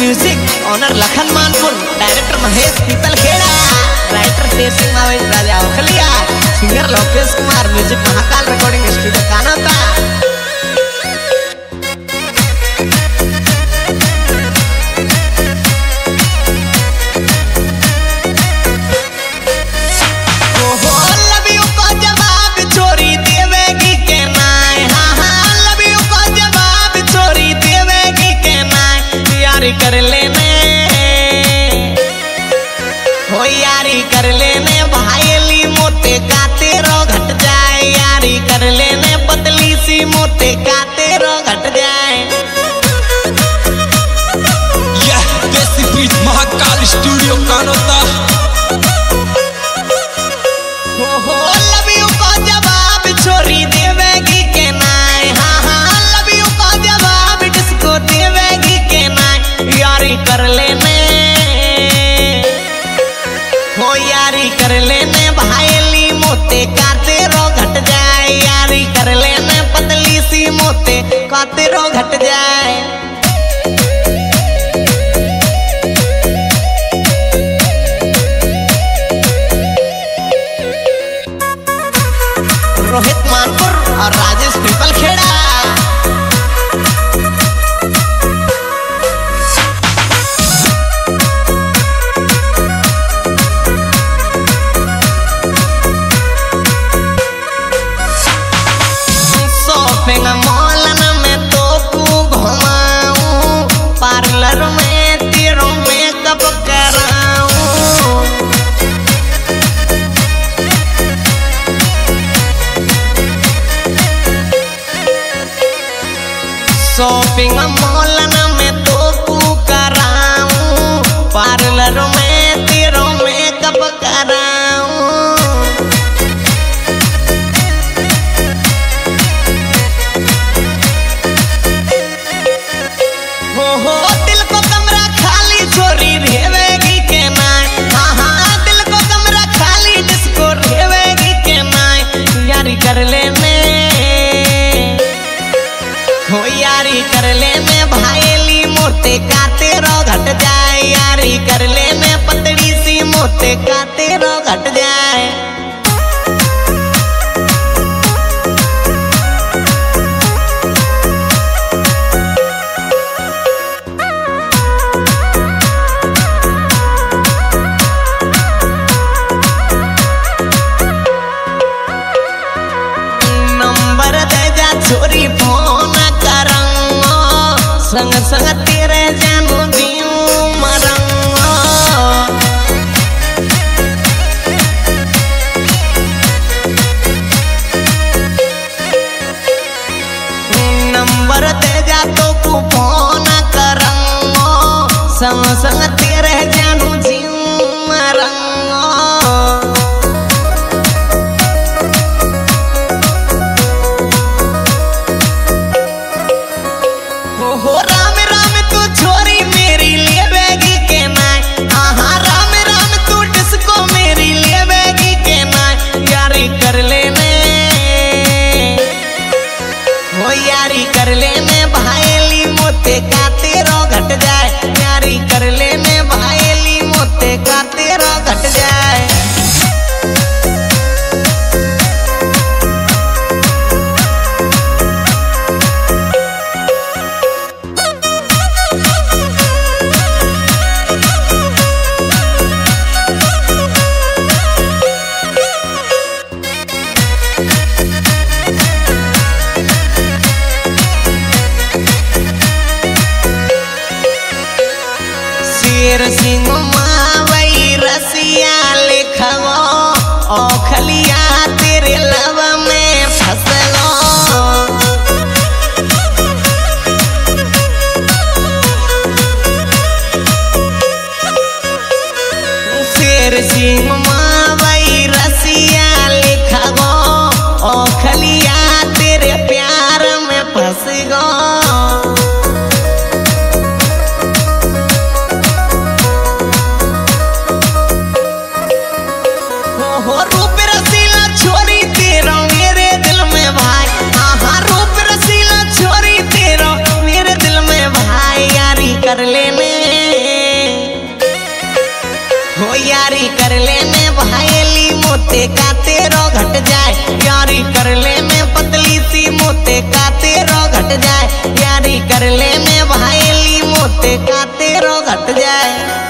Music owner Lakhan Manpur, director Mahesh Thital Kheda, writer Shersingh Mavai Raja Okhaliya, singer Lokesh Kumar, music Mahakal, recording इष्टिदा कानाता। मोटे काते रो घट जाए यह देसी बीच महाकाल स्टूडियो कानोता। हो लवियो को जवाब छोरी देवेगी के नाय, हाँ लवियो को जवाब किसको देवेगी के नाय, यारी कर लेने हो यारी कर लेने भाईली मोटे काते रो घट जाए, यारी कर लेने मोते काते रो घट जाए। रोहित मानपुर और Rajesh people Kheda. Shopping mall में तो तू कराऊं, पार्लर में तेरो मेकअप कराऊं, हो दिल को कमरा खाली छोरी रेवेगी के नाय, हाँ दिल को कमरा खाली जिसको रेवेगी के नाय, यारी कर लेने हो यारी कर लेने भाईली मोटे काते रो घट जाए, यारी कर लेने पतली सी मोटे काते रो घट जाए। नंबर दे जा छोरी फोन संग संग तेरे जानू दियो मरंगो, नंबर दे जा तो तू फोन करंगो, संग संग तेरे जानू दियो मरंगो। शेरसिंह मावई रसिया लिखवो ओखलिया तेरे लव में फसलो, शेरसिंह मावई रसिया लिखवो ओखलिया तेरे प्यार में फस गो। कर लेने यारी कर लेने भाईली मोते का तेरो घट जाए, यारी कर लेने पतली सी मोते का तेरो घट जाए, यारी कर लेने भाईली मोते का तेरो घट जाए।